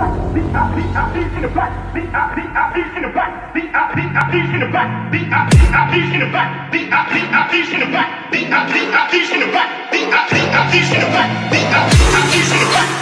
in the back.